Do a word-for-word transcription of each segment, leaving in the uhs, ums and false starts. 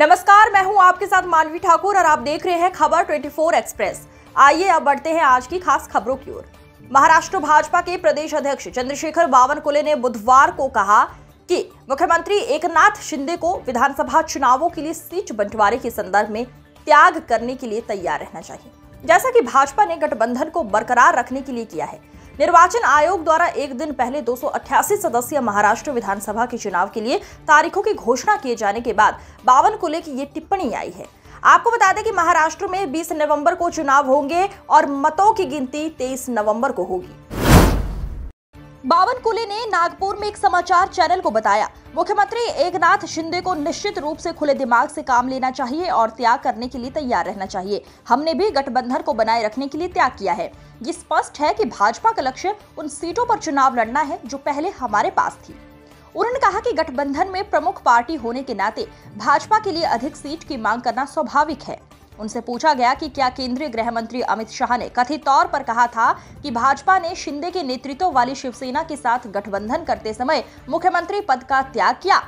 नमस्कार, मैं हूं आपके साथ मानवीय ठाकुर और आप देख रहे हैं खबर चौबीस एक्सप्रेस। आइए अब बढ़ते हैं आज की खास खबरों की ओर। महाराष्ट्र भाजपा के प्रदेश अध्यक्ष चंद्रशेखर बावनकुले ने बुधवार को कहा कि मुख्यमंत्री एकनाथ शिंदे को विधानसभा चुनावों के लिए सीट बंटवारे के संदर्भ में त्याग करने के लिए तैयार रहना चाहिए, जैसा कि भाजपा ने गठबंधन को बरकरार रखने के लिए किया है। निर्वाचन आयोग द्वारा एक दिन पहले दो सौ अट्ठासी सदस्यीय महाराष्ट्र विधानसभा के चुनाव के लिए तारीखों की घोषणा किए जाने के बाद बावनकुले की ये टिप्पणी आई है। आपको बता दें कि महाराष्ट्र में बीस नवंबर को चुनाव होंगे और मतों की गिनती तेईस नवंबर को होगी। बावनकुले ने नागपुर में एक समाचार चैनल को बताया, मुख्यमंत्री एकनाथ शिंदे को निश्चित रूप से खुले दिमाग से काम लेना चाहिए और त्याग करने के लिए तैयार रहना चाहिए। हमने भी गठबंधन को बनाए रखने के लिए त्याग किया है। ये स्पष्ट है कि भाजपा का लक्ष्य उन सीटों पर चुनाव लड़ना है जो पहले हमारे पास थी। उन्होंने कहा कि गठबंधन में प्रमुख पार्टी होने के नाते भाजपा के लिए अधिक सीट की मांग करना स्वाभाविक है। उनसे पूछा गया कि क्या केंद्रीय गृह मंत्री अमित शाह ने कथित तौर पर कहा था कि भाजपा ने शिंदे के नेतृत्व वाली शिवसेना के साथ गठबंधन करते समय मुख्यमंत्री पद का त्याग किया।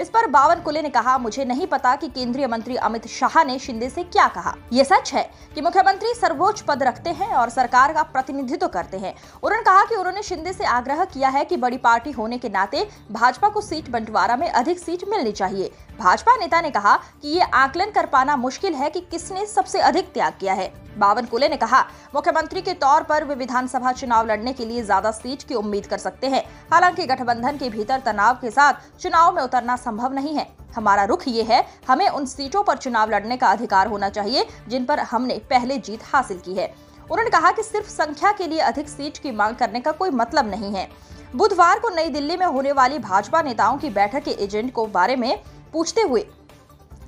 इस पर बावनकुले ने कहा, मुझे नहीं पता कि केंद्रीय मंत्री अमित शाह ने शिंदे से क्या कहा। ये सच है कि मुख्यमंत्री सर्वोच्च पद रखते हैं और सरकार का प्रतिनिधित्व करते हैं। उन्होंने कहा कि उन्होंने शिंदे से आग्रह किया है कि बड़ी पार्टी होने के नाते भाजपा को सीट बंटवारा में अधिक सीट मिलनी चाहिए। भाजपा नेता ने कहा कि ये आकलन कर पाना मुश्किल है कि किसने सबसे अधिक त्याग किया है। बावनकुले ने कहा, मुख्यमंत्री के तौर पर वे विधानसभा चुनाव लड़ने के लिए ज्यादा सीट की उम्मीद कर सकते हैं। हालांकि गठबंधन के भीतर तनाव के साथ चुनाव में उतरना संभव नहीं है। हमारा रुख ये है, हमें उन सीटों पर चुनाव लड़ने का अधिकार होना चाहिए जिन पर हमने पहले जीत हासिल की है। उन्होंने कहा कि सिर्फ संख्या के लिए अधिक सीट की मांग करने का कोई मतलब नहीं है। बुधवार को नई दिल्ली में होने वाली भाजपा नेताओं की बैठक के एजेंडे को बारे में पूछते हुए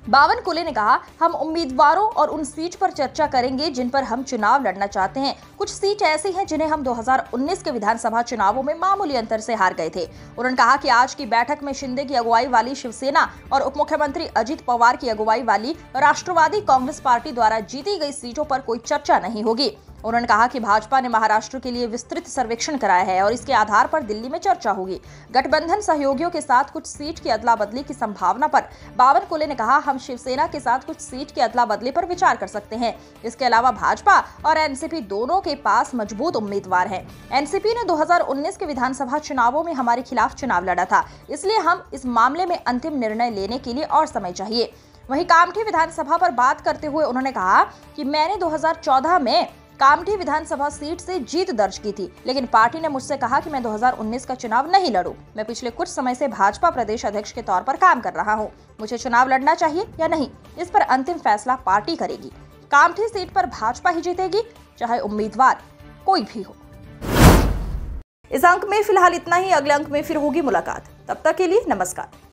बावनकुले ने कहा, हम उम्मीदवारों और उन सीट पर चर्चा करेंगे जिन पर हम चुनाव लड़ना चाहते हैं। कुछ सीट ऐसी हैं जिन्हें हम दो हज़ार उन्नीस के विधानसभा चुनावों में मामूली अंतर से हार गए थे। उन्होंने कहा कि आज की बैठक में शिंदे की अगुवाई वाली शिवसेना और उप मुख्यमंत्री अजित पवार की अगुवाई वाली राष्ट्रवादी कांग्रेस पार्टी द्वारा जीती गई सीटों पर कोई चर्चा नहीं होगी। उन्होंने कहा कि भाजपा ने महाराष्ट्र के लिए विस्तृत सर्वेक्षण कराया है और इसके आधार पर दिल्ली में चर्चा होगी। गठबंधन सहयोगियों के साथ कुछ सीट की अदला बदली की संभावना पर बावनकुले ने कहा, हम शिवसेना के साथ कुछ सीट की अदला बदली पर विचार कर सकते हैं। इसके अलावा भाजपा और एनसीपी दोनों के पास मजबूत उम्मीदवार हैं। एनसीपी ने दो हज़ार उन्नीस के विधानसभा चुनावों में हमारे खिलाफ चुनाव लड़ा था, इसलिए हम इस मामले में अंतिम निर्णय लेने के लिए और समय चाहिए। वहीं कामठी विधानसभा पर बात करते हुए उन्होंने कहा कि मैंने दो हज़ार चौदह में कामठी विधानसभा सीट से जीत दर्ज की थी, लेकिन पार्टी ने मुझसे कहा कि मैं दो हज़ार उन्नीस का चुनाव नहीं लड़ूं। मैं पिछले कुछ समय से भाजपा प्रदेश अध्यक्ष के तौर पर काम कर रहा हूं। मुझे चुनाव लड़ना चाहिए या नहीं, इस पर अंतिम फैसला पार्टी करेगी। कामठी सीट पर भाजपा ही जीतेगी, चाहे उम्मीदवार कोई भी हो। इस अंक में फिलहाल इतना ही। अगले अंक में फिर होगी मुलाकात, तब तक के लिए नमस्कार।